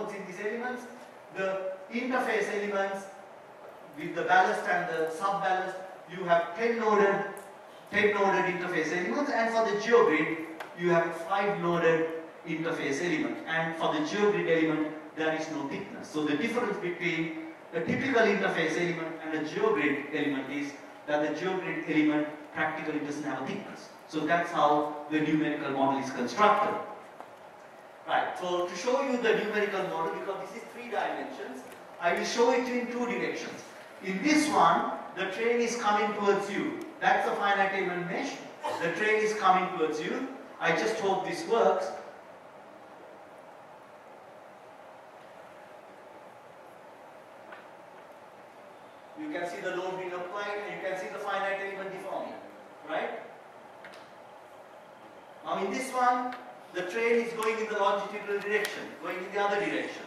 components in these elements, the interface elements with the ballast and the sub-ballast, you have 10 noded interface elements, and for the geogrid, you have 5 noded interface element, and for the geogrid element, there is no thickness. So the difference between the typical interface element and the geogrid element is that the geogrid element practically doesn't have a thickness. So that's how the numerical model is constructed. Right, so to show you the numerical model, because this is 3 dimensions, I will show it in 2 directions. In this one, the train is coming towards you. That's a finite element mesh. The train is coming towards you. I just hope this works. You can see the load being applied, and you can see the finite element deforming, right? Now in this one, the train is going in the longitudinal direction, going in the other direction.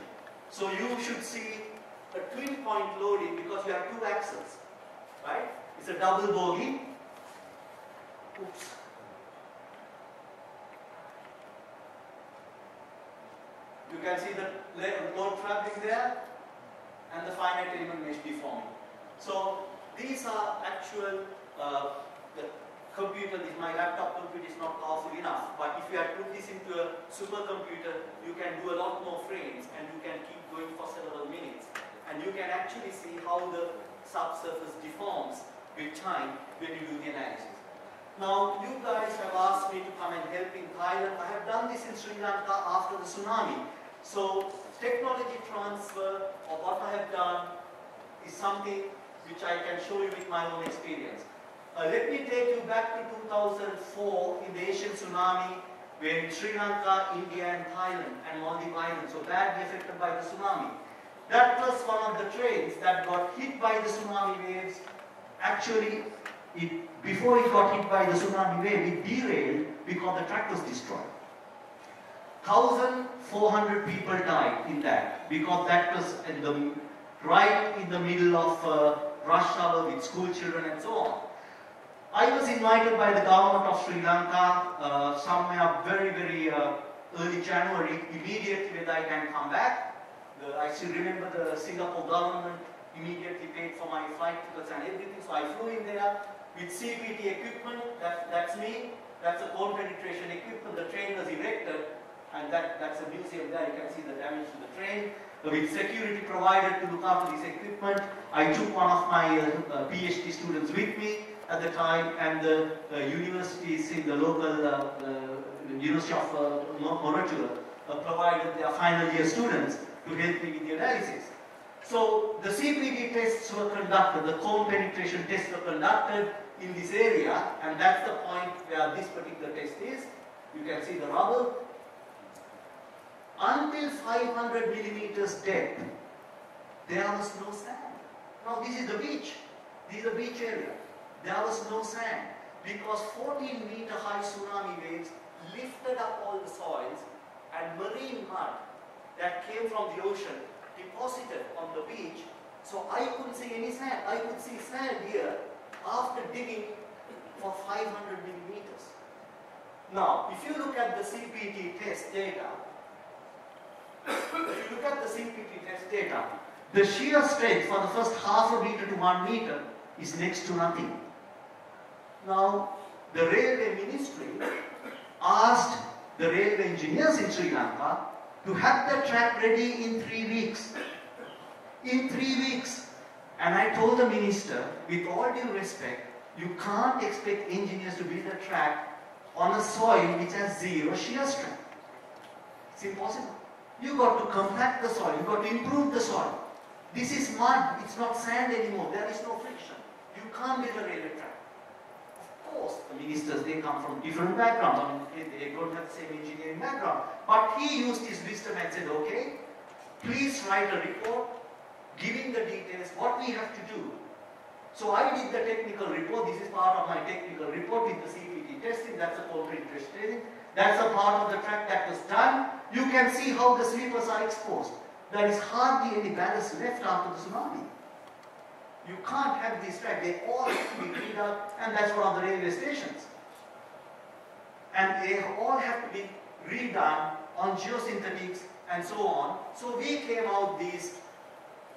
So you should see a twin point loading because you have 2 axles, right? It's a double bogie. Oops. You can see the load trapping there and the finite element mesh deforming. So these are actual, the computer, my laptop computer is not powerful enough, but if you had put this into a supercomputer, you can do a lot more frames and you can keep going for several minutes. And you can actually see how the subsurface deforms with time when you do the analysis. Now you guys have asked me to come and help in Thailand. I have done this in Sri Lanka after the tsunami. So technology transfer or what I have done is something which I can show you with my own experience. Let me take you back to 2004 in the Asian tsunami when Sri Lanka, India and Thailand and Maldives Islands were badly affected by the tsunami. That was one of the trains that got hit by the tsunami waves. Actually, before it got hit by the tsunami wave, it derailed because the track was destroyed. 1,400 people died in that because that was right in the middle of rush hour with school children and so on. I was invited by the government of Sri Lanka somewhere very, very early January, immediately whether I can come back. I still remember the Singapore government immediately paid for my flight tickets and everything, so I flew in there with CPT equipment, that's me, that's a cold penetration equipment, the train was erected, and that's a museum there, you can see the damage to the train. With security provided to look after this equipment, I took one of my PhD students with me at the time, and the universities in the local University of Morotua provided their final year students to help me with the analysis. So the CPT tests were conducted, the cone penetration tests were conducted in this area, and that's the point where this particular test is. You can see the rubble. Until 500 millimeters depth, there was no sand. Now this is the beach. This is the beach area. There was no sand because 14-meter high tsunami waves lifted up all the soils and marine mud that came from the ocean deposited on the beach. So I couldn't see any sand. I could see sand here after digging for 500 millimeters. Now, if you look at the CPT test data, if you look at the CPT test data, the shear strength for the first ½ meter to 1 meter is next to nothing. Now, the railway ministry asked the railway engineers in Sri Lanka to have the track ready in 3 weeks. In 3 weeks. And I told the minister, with all due respect, you can't expect engineers to build a track on a soil which has 0 shear strength. It's impossible. You've got to compact the soil, you've got to improve the soil. This is mud, it's not sand anymore, there is no friction. You can't build a railway track. Of course, the ministers, they come from different backgrounds, I mean, they don't have the same engineering background. But he used his wisdom and said, okay, please write a report, giving the details, what we have to do. So I did the technical report, this is part of my technical report with the CPT testing, that's a concrete testing. That's a part of the track that was done. You can see how the sleepers are exposed. There is hardly any ballast left after the tsunami. You can't have this track. They all have to be cleaned up, and that's one of the railway stations. And they all have to be redone on geosynthetics and so on. So we came out these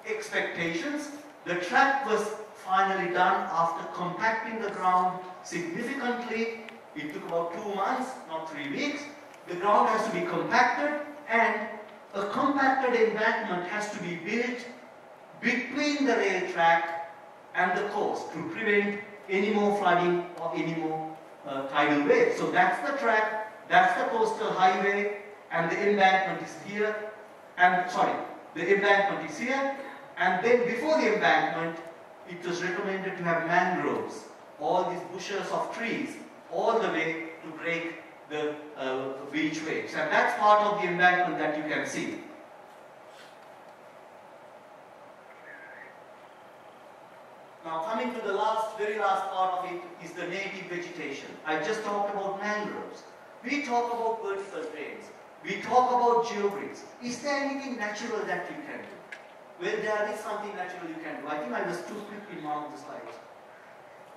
expectations. The track was finally done after compacting the ground significantly. It took about 2 months, not 3 weeks. The ground has to be compacted, and a compacted embankment has to be built between the rail track and the coast to prevent any more flooding or any more tidal waves. So that's the track, that's the coastal highway, and the embankment is here, and the embankment is here, and then before the embankment, it was recommended to have mangroves, all these bushes of trees, all the way to break the beach waves. And that's part of the embankment that you can see. Now coming to the last, very last part of it is the native vegetation. I just talked about mangroves. We talk about vertical drains. We talk about geogrids. Is there anything natural that you can do? Well, there is something natural you can do. I think I was too quick in one of the slides.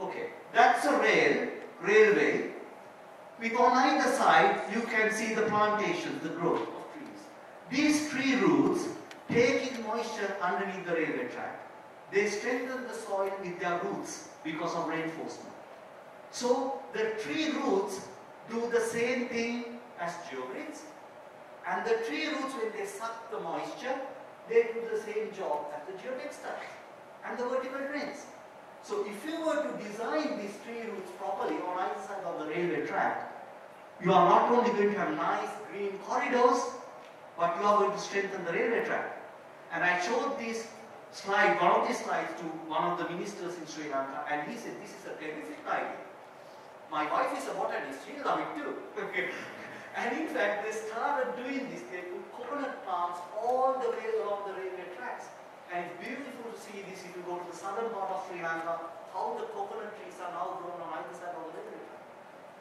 Okay, that's a railway. With on either side, you can see the plantations, the growth of trees. These tree roots take in moisture underneath the railway track. They strengthen the soil with their roots because of reinforcement. So the tree roots do the same thing as geogrids, and the tree roots, when they suck the moisture, they do the same job as the geogrids does, and the vertical drains. So if you were to design these tree roots properly on either side of the railway track, you are not only going to have nice green corridors, but you are going to strengthen the railway track. And I showed this slide, one of these slides, to one of the ministers in Sri Lanka, and he said, this is a terrific idea. My wife is a botanist, she loves it too. And in fact, they started doing this. They put coconut palms all the way along the railway tracks. And it's beautiful to see this if you go to the southern part of Sri Lanka, how the coconut trees are now grown on either side of the river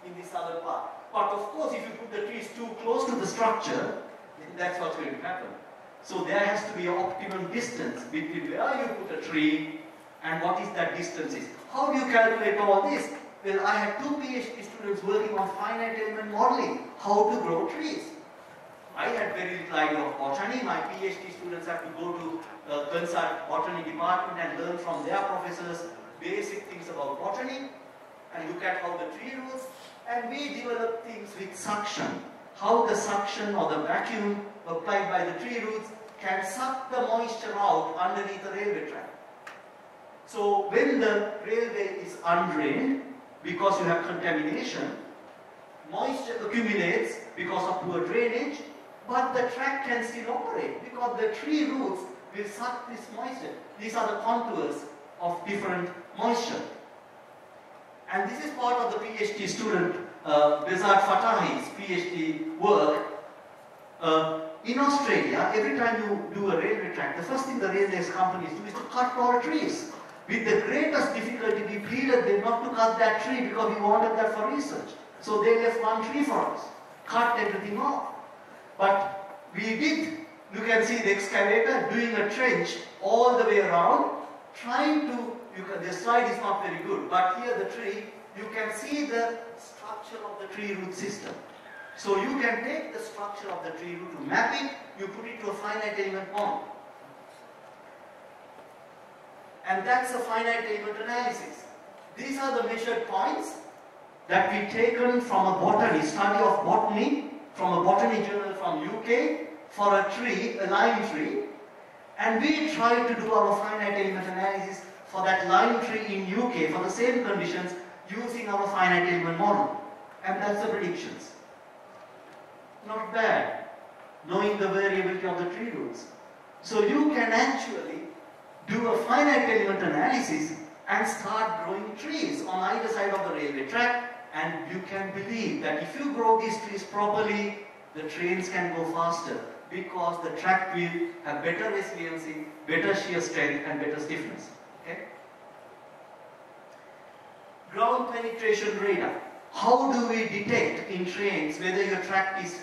in the southern part. But of course, if you put the trees too close to the structure, then that's what's going to happen. So there has to be an optimum distance between where you put a tree and what is that distance is. How do you calculate all this? Well, I had 2 PhD students working on finite element modeling, how to grow trees. I had very little idea of botany. My PhD students have to go to Kansar Botany Department and learn from their professors basic things about botany and look at how the tree roots. And we develop things with suction, how the suction or the vacuum applied by the tree roots can suck the moisture out underneath the railway track. So when the railway is undrained because you have contamination, moisture accumulates because of poor drainage, but the track can still operate because the tree roots will suck this moisture. These are the contours of different moisture. And this is part of the PhD student, Bezat Fatahi's PhD work. In Australia, every time you do a railway track, the first thing the railway companies do is to cut all trees. With the greatest difficulty, we pleaded them not to cut that tree because we wanted that for research. So they left one tree for us, cut everything off. But we did, you can see the excavator doing a trench all the way around, trying to, the slide is not very good, but here the tree, you can see the structure of the tree root system. So you can take the structure of the tree root, to map it, you put it to a finite element model. And that's a finite element analysis. These are the measured points that we've taken from a botany, study of botany, from a botany journal from UK, for a tree, a lime tree, and we tried to do our finite element analysis for that lime tree in UK for the same conditions using our finite element model. And that's the predictions. Not bad, knowing the variability of the tree roots. So you can actually do a finite element analysis and start growing trees on either side of the railway track, and you can believe that if you grow these trees properly, the trains can go faster because the track will have better resiliency, better shear strength, and better stiffness. Okay? Ground penetration radar. How do we detect in trains whether your track is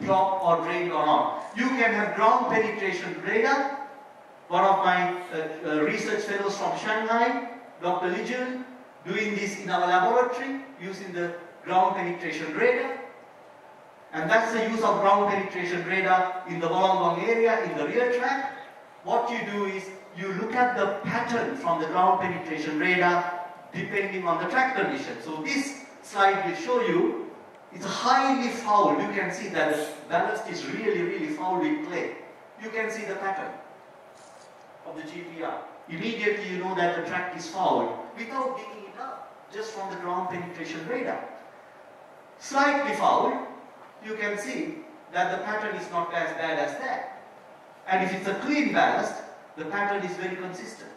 blocked or drained or not? You can have ground penetration radar. One of my research fellows from Shanghai, Dr. Lijian, doing this in our laboratory using the ground penetration radar. And that's the use of ground penetration radar in the Wollongwong area, in the rail track. What you do is you look at the pattern from the ground penetration radar depending on the track condition. So this slide will show you it's highly foul. You can see that the ballast is really foul with clay. You can see the pattern of the GPR. Immediately you know that the track is foul without digging it up, just from the ground penetration radar. Slightly foul, you can see that the pattern is not as bad as that. And if it's a clean ballast, the pattern is very consistent.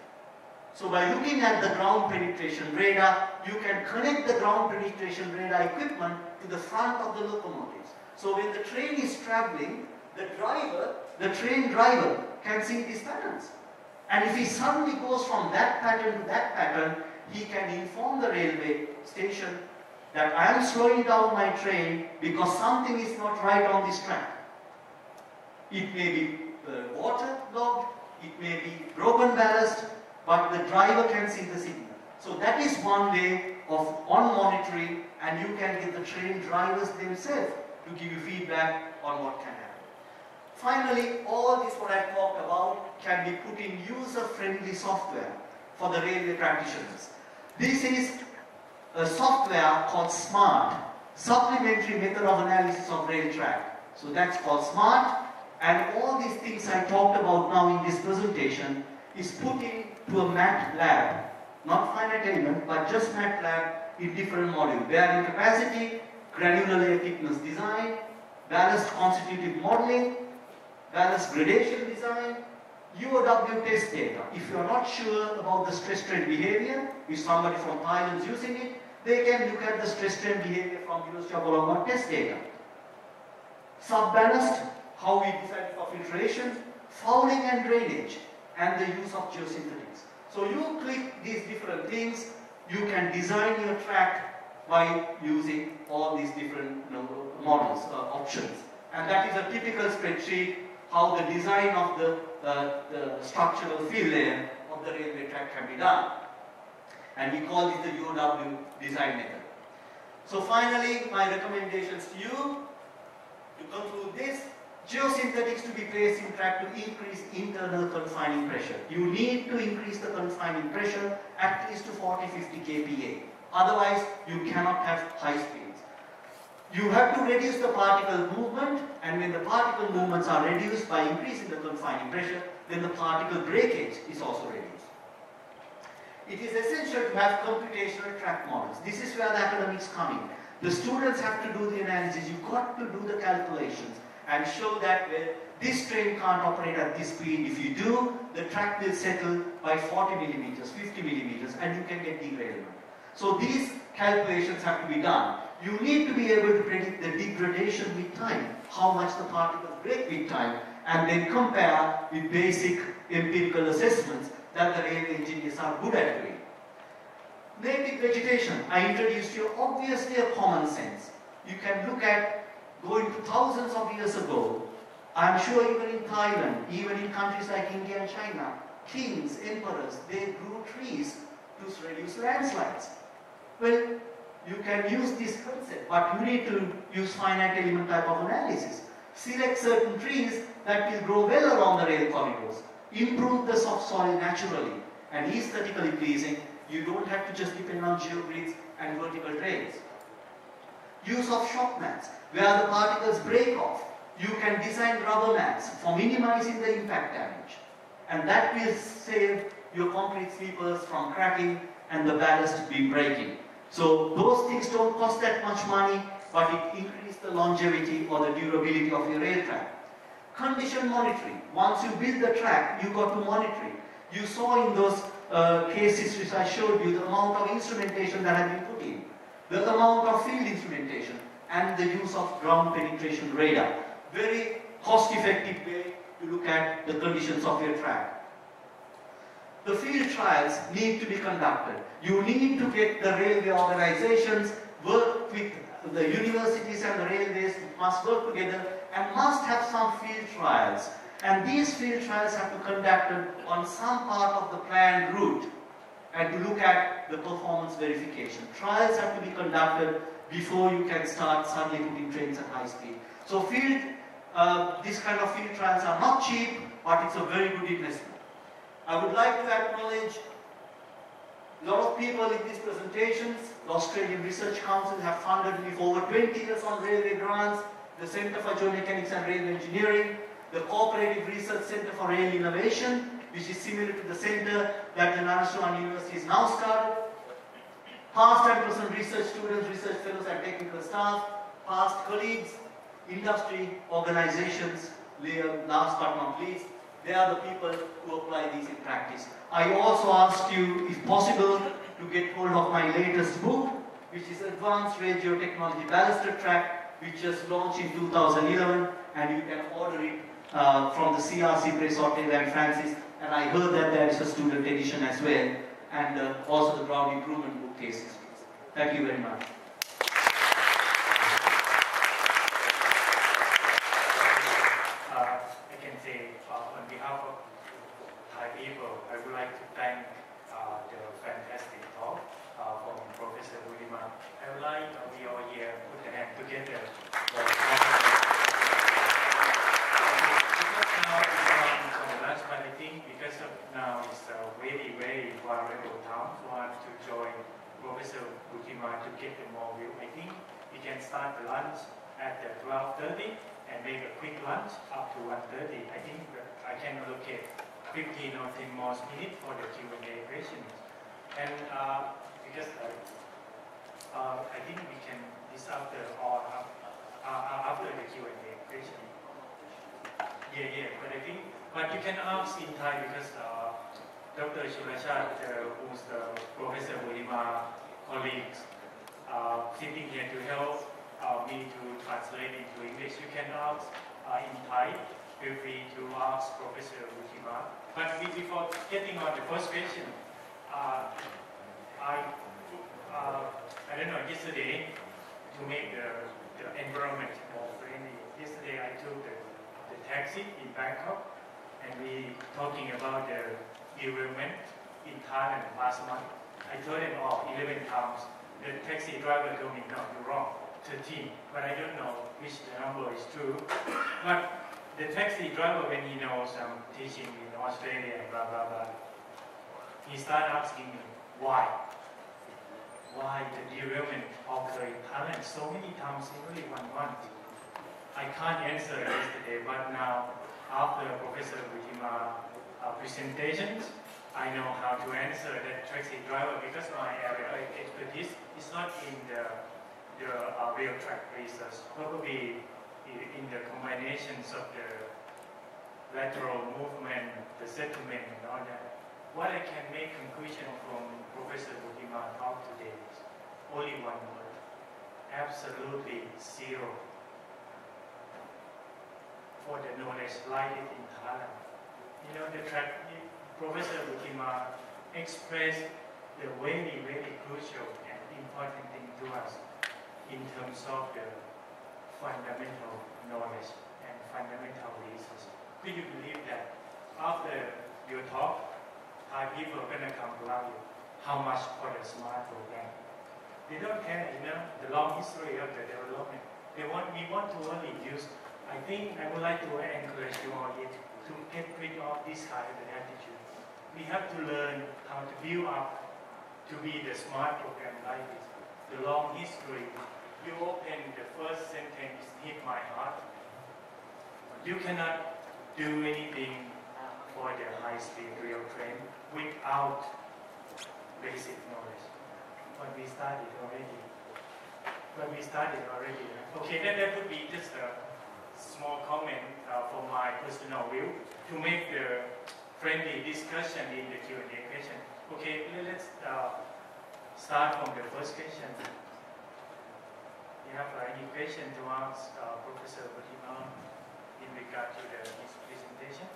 So by looking at the ground penetration radar, you can connect the ground penetration radar equipment to the front of the locomotives. So when the train is traveling, the train driver can see these patterns. And if he suddenly goes from that pattern to that pattern, he can inform the railway station that I am slowing down my train because something is not right on this track. It may be waterlogged, it may be broken ballast, but the driver can see the signal. So that is one way of monitoring, and you can get the train drivers themselves to give you feedback on what can happen. Finally, all this what I talked about can be put in user-friendly software for the railway practitioners. This is a software called SMART, Supplementary Method of Analysis of Rail Track. So that's called SMART, and all these things I talked about now in this presentation is put into a MATLAB, not fine attainment, but just MATLAB in different modules: bearing capacity, granular layer thickness design, ballast constitutive modeling, ballast gradation design, UOW test data. If you are not sure about the stress-strain behavior, if somebody from Thailand is using it, they can look at the stress-strain behavior from University of Wollongong test data. Sub-ballast, how we decide for filtration, fouling and drainage, and the use of geosynthetics. So you click these different things, you can design your track by using all these different models, options. And that is a typical spreadsheet, how the design of the structural field layer of the railway track can be done. And we call it the UOW design method. So finally, my recommendations to you, to conclude this, geosynthetics to be placed in track to increase internal confining pressure. You need to increase the confining pressure at least to 40-50 kPa. Otherwise, you cannot have high speeds. You have to reduce the particle movement, and when the particle movements are reduced by increasing the confining pressure, then the particle breakage is also reduced. It is essential to have computational track models. This is where the academics come in. The students have to do the analysis. You've got to do the calculations and show that this train can't operate at this speed. If you do, the track will settle by 40 millimeters, 50 millimeters, and you can get derailment. So these calculations have to be done. You need to be able to predict the degradation with time, how much the particles break with time, and then compare with basic empirical assessments that the railway engineers are good at doing. Native vegetation, I introduced you, obviously a common sense. You can look at going to thousands of years ago. I'm sure even in Thailand, even in countries like India and China, kings, emperors, they grew trees to reduce landslides. Well, you can use this concept, but you need to use finite element type of analysis. Select certain trees that will grow well along the rail corridors, improve the soft soil naturally, and aesthetically pleasing. You don't have to just depend on geogrids and vertical trails. Use of shock mats, where the particles break off. You can design rubber mats for minimizing the impact damage. And that will save your concrete sleepers from cracking and the ballast being breaking. So those things don't cost that much money, but it increases the longevity or the durability of your rail track. Condition monitoring. Once you build the track, you got to monitor it. You saw in those cases which I showed you the amount of instrumentation that have been put in, the amount of field instrumentation, and the use of ground penetration radar. Very cost-effective way to look at the conditions of your track. The field trials need to be conducted. You need to get the railway organizations, work with the universities and the railways, must work together and must have some field trials. And these field trials have to be conducted on some part of the planned route and to look at the performance verification. Trials have to be conducted before you can start suddenly putting trains at high speed. So field, this kind of field trials are not cheap, but it's a very good investment. I would like to acknowledge a lot of people in these presentations. The Australian Research Council have funded me for over 20 years on railway grants, the Center for Join Mechanics and Railway Engineering, the Cooperative Research Center for Rail Innovation, which is similar to the center that the Naraswaran University is now started. Past and present research students, research fellows and technical staff, past colleagues, industry organizations, last but not least, they are the people who apply these in practice. I also asked you, if possible, to get hold of my latest book, which is Advanced Radio Technology Ballasted Track, which just launched in 2011, and you can order it from the CRC Press or Taylor and Francis, and I heard that there is a student edition as well, and also the ground improvement book cases. Thank you very much. I can say on behalf of Thai people, I would like to thank the fantastic talk from Professor Wunima. I would like we all here put the hand together. But I think because of now it's a very, very vulnerable town for us to join Professor Wunima to get the more view. I think we can start the lunch at 12:30 and make a quick lunch up to 1:30. I think I can allocate 15 or 10 more minutes for the Q&A questions. And because I think we can this after or after the Q&A question. Yeah, yeah. But I think. But you can ask in Thai because Dr. Chulachart, who's the Professor Wunima colleagues, sitting here to help me to translate into English. You can ask in Thai. Feel free to ask Professor Wunima. But before getting on the first question, I don't know. Yesterday, to make the environment more friendly, yesterday I took the taxi in Bangkok. And we talking about the development in Thailand last month. I told them all 11 times. The taxi driver told me, no, you're wrong, 13. But I don't know which the number is true. But the taxi driver, when he knows I'm teaching in Australia, blah, blah, blah, he started asking me, why? Why the development occurred in Thailand so many times in only 1 month? I can't answer yesterday, but now, after Professor Wunima presentations, I know how to answer that taxi driver because my area of expertise is not in the rail track research. Probably in the combinations of the lateral movement, the settlement, and all that. What I can make conclusion from Professor Wunima talk today is only one word: absolutely zero. For the knowledge lighted in Thailand. You know, the track, Professor Wunima expressed the very, very crucial and important thing to us in terms of the fundamental knowledge and fundamental research. Could you believe that after your talk, Thai people are going to come to love you? How much for the SMART program? They don't care, you know, the long history of the development. We want to only use. I think I would like to encourage you all yet to get rid of this kind of attitude. We have to learn how to build up to be the SMART program like this. The long history. You open the first sentence, hit my heart. You cannot do anything for the high-speed rail train without basic knowledge. But we started already. Okay, then that would be just a small comment from my personal view to make the friendly discussion in the Q&A question. Okay, let's start from the first question. You have any question to ask Professor Wunima in regard to his presentation?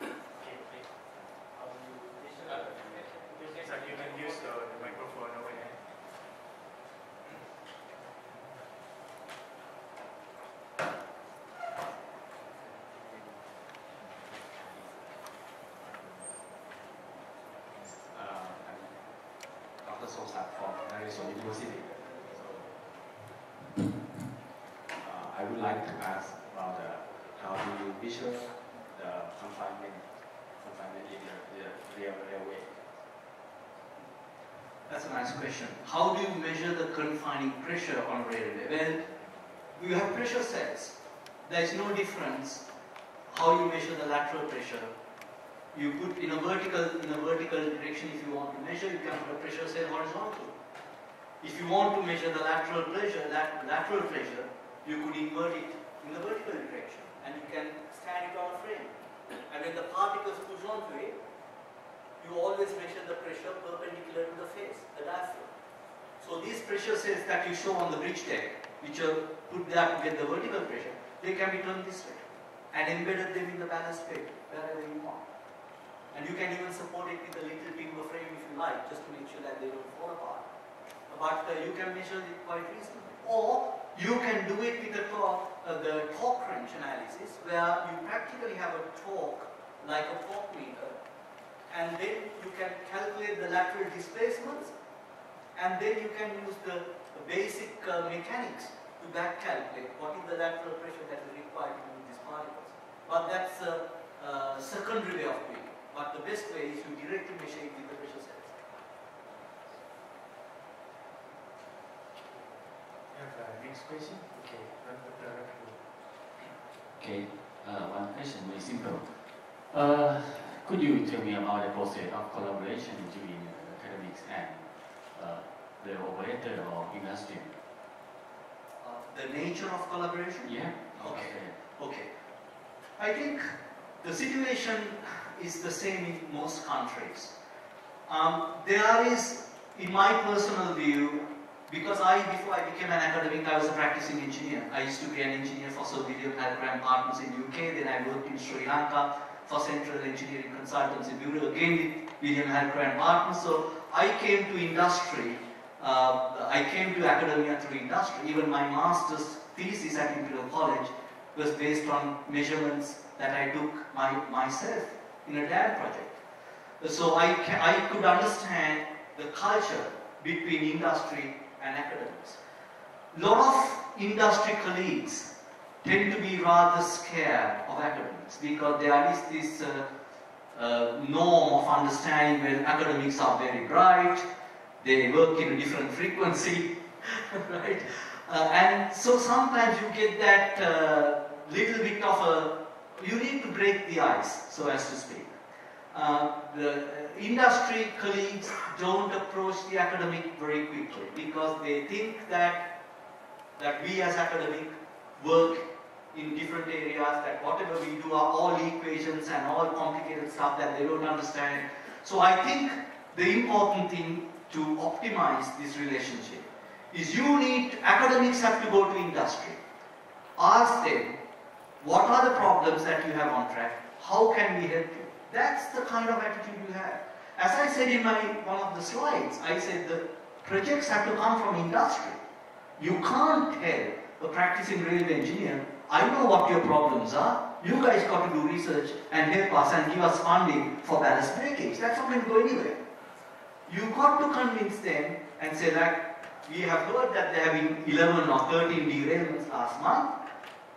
Okay, please. So you can use the microphone over there. also start from National University. So, I would like to ask about how do you measure the confinement in the railway? That's a nice question. How do you measure the confining pressure on railway? Well, you have pressure sets. There is no difference how you measure the lateral pressure. You put in a vertical direction. If you want to measure, you can put a pressure set horizontal. If you want to measure the lateral pressure, you could invert it in the vertical direction, and you can stand it on a frame. And when the particles push onto it, you always measure the pressure perpendicular to the face, the diaphragm. So these pressure sets that you show on the bridge deck, which are put there to get the vertical pressure, they can be turned this way and embedded them in the ballast plate wherever you want. And you can even support it with a little timber frame if you like, just to make sure that they don't fall apart. But you can measure it quite reasonably. Or you can do it with the torque wrench analysis, where you practically have a torque like a torque meter, and then you can calculate the lateral displacements, and then you can use the basic mechanics to back calculate what is the lateral pressure that is required to move these particles. But that's a secondary way of doing it. But the best way is to directly measure it with the pressure sets. Next question? Okay. Okay. One question, very simple. Could you tell me about the process of collaboration between academics and the operator or industry? The nature of collaboration? Yeah. Okay. I think the situation is the same in most countries. There is, in my personal view, because before I became an academic, I was a practicing engineer. I used to be an engineer for Sir William Hyland Partners in UK. Then I worked in Sri Lanka for Central Engineering Consultants in Bureau, again with William Hyland Partners. So I came to industry. I came to academia through industry. Even my master's thesis at Imperial College was based on measurements that I took myself in a lab project. So I could understand the culture between industry and academics. A lot of industry colleagues tend to be rather scared of academics because there is this norm of understanding when academics are very bright, they work in a different frequency, right? And so sometimes you get that little bit of you need to break the ice, so as to speak. The industry colleagues don't approach the academic very quickly because they think that we as academic work in different areas, that whatever we do are all equations and all complicated stuff that they don't understand. So I think the important thing to optimize this relationship is academics have to go to industry. Ask them, what are the problems that you have on track? How can we help you? That's the kind of attitude you have. As I said in one of the slides, I said the projects have to come from industry. You can't tell a practicing railway engineer, I know what your problems are, you guys got to do research and help us and give us funding for ballast breakage. That's not going to go anywhere. You've got to convince them and say, like, we have heard that there have been 11 or 13 derailments last month.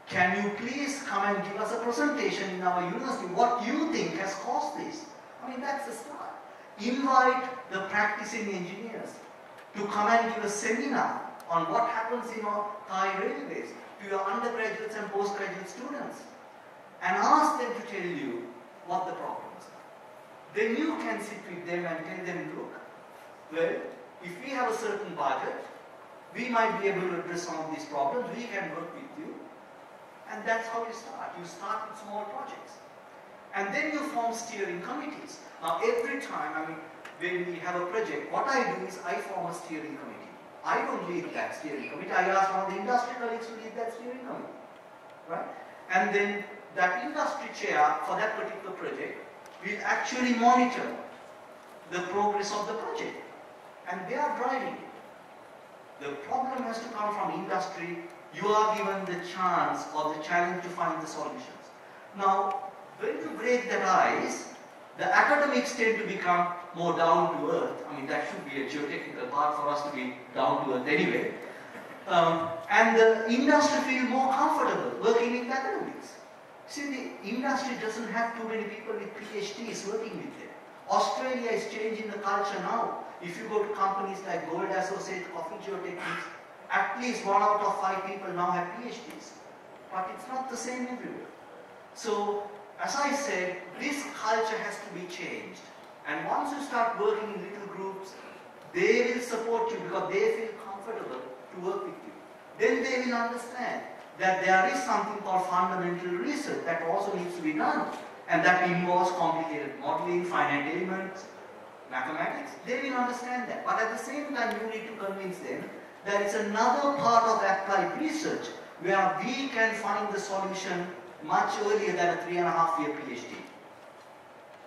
Can you please come and give us a presentation in our university what you think has caused this? I mean, that's the start. Invite the practicing engineers to come and give a seminar on what happens in our Thai railways to your undergraduates and postgraduate students and ask them to tell you what the problems are. Then you can sit with them and tell them, look, well, if we have a certain budget, we might be able to address some of these problems, we can work with you. And that's how you start. You start with small projects. And then you form steering committees. Now every time, when we have a project, what I do is I form a steering committee. I don't lead that steering committee. I ask one of the industry colleagues to lead that steering committee. Right? And then that industry chair for that particular project will actually monitor the progress of the project. And they are driving it. The problem has to come from industry. You are given the chance or the challenge to find the solutions. Now, when you break that ice, the academics tend to become more down to earth. I mean, that should be a geotechnical part for us to be down to earth anyway. And the industry feels more comfortable working in academics. See, the industry doesn't have too many people with PhDs working with them. Australia is changing the culture now. If you go to companies like Gold Associates, Coffee Geotechnics, at least 1 out of 5 people now have PhDs. But it's not the same everywhere. So, as I said, this culture has to be changed. And once you start working in little groups, they will support you because they feel comfortable to work with you. Then they will understand that there is something called fundamental research that also needs to be done. And that involves complicated modeling, finite elements, mathematics. They will understand that. But at the same time, you need to convince them that it's another part of applied research where we can find the solution much earlier than a 3.5-year PhD.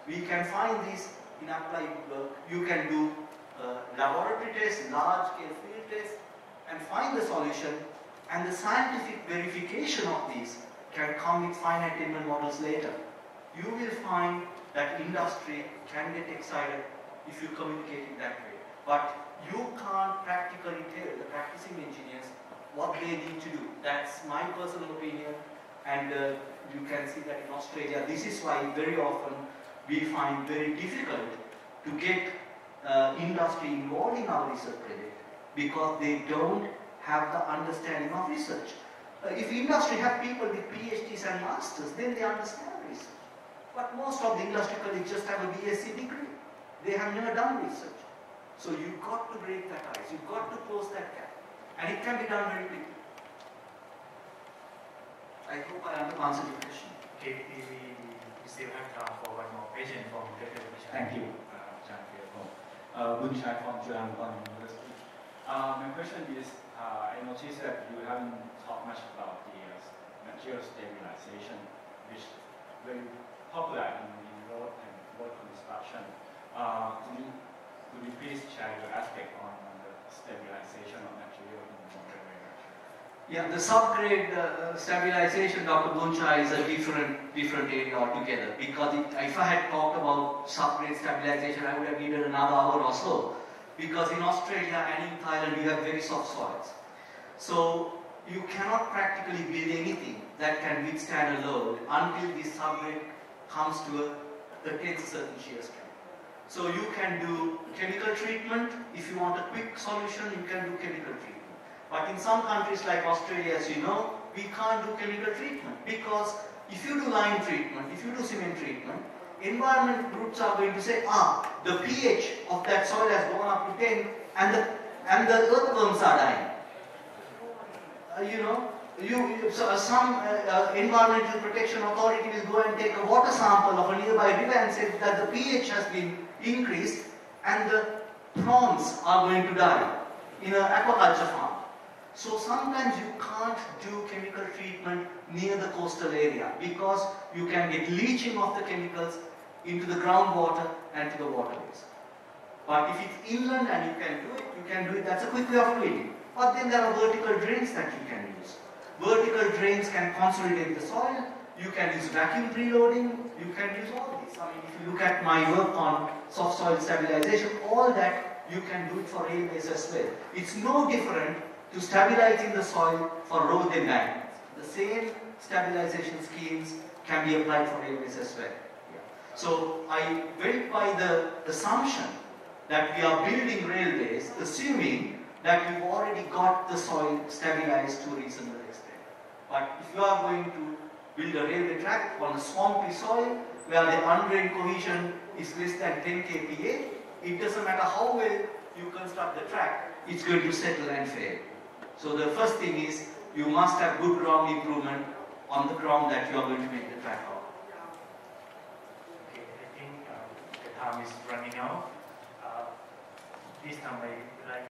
We can find this in applied work. You can do laboratory tests, large-scale field tests, and find the solution. And the scientific verification of these can come with finite element models later. You will find that industry can get excited if you communicate in that way. But you can't practically tell the practicing engineers what they need to do. That's my personal opinion. And you can see that in Australia, this is why very often we find very difficult to get industry involved in our research project because they don't have the understanding of research. If industry have people with PhDs and masters, then they understand research. But most of the industry colleagues just have a BSc degree. They have never done research. So you've got to break that ice. You've got to close that gap. And it can be done very quickly. I hope I answered your question. Okay, we still have time for one more patient from Dr. Thank you, Chan Pierpont. Woon Chai from Chulalongkorn University. My question is, I noticed that you haven't talked much about the material stabilization, which is very popular in road and road construction. Could you please share your aspect on the stabilization of material in the road? Yeah, the subgrade stabilization, Dr. Buncha, is a different area altogether. Because if I had talked about subgrade stabilization, I would have needed another hour or so. Because in Australia and in Thailand, you have very soft soils. So you cannot practically build anything that can withstand a load until this subgrade comes to a certain shear strength. So you can do chemical treatment. If you want a quick solution, you can do chemical treatment. But in some countries like Australia, as you know, we can't do chemical treatment because if you do lime treatment, if you do cement treatment, environment groups are going to say, the pH of that soil has gone up to 10 and the earthworms are dying. Environmental protection authority will go and take a water sample of a nearby river and say that the pH has been increased and the prawns are going to die in an aquaculture farm. So sometimes you can't do chemical treatment near the coastal area because you can get leaching of the chemicals into the groundwater and to the waterways. But if it's inland and you can do it, that's a quick way of doing it. But then there are vertical drains that you can use. Vertical drains can consolidate the soil, you can use vacuum preloading, you can use all this. I mean, if you look at my work on soft soil stabilization, all that you can do it for railways as well. It's no different to stabilizing the soil for road and land. The same stabilization schemes can be applied for railways as well. Yeah. So I went by the assumption that we are building railways, assuming that you've already got the soil stabilized to a reasonable extent. But if you are going to build a railway track on a swampy soil where the undrained cohesion is less than 10 kPa, it doesn't matter how well you construct the track, it's going to settle and fail. So the first thing is, you must have good ground improvement on the ground that you are going to make the track of. Okay, I think the time is running out. This time I would like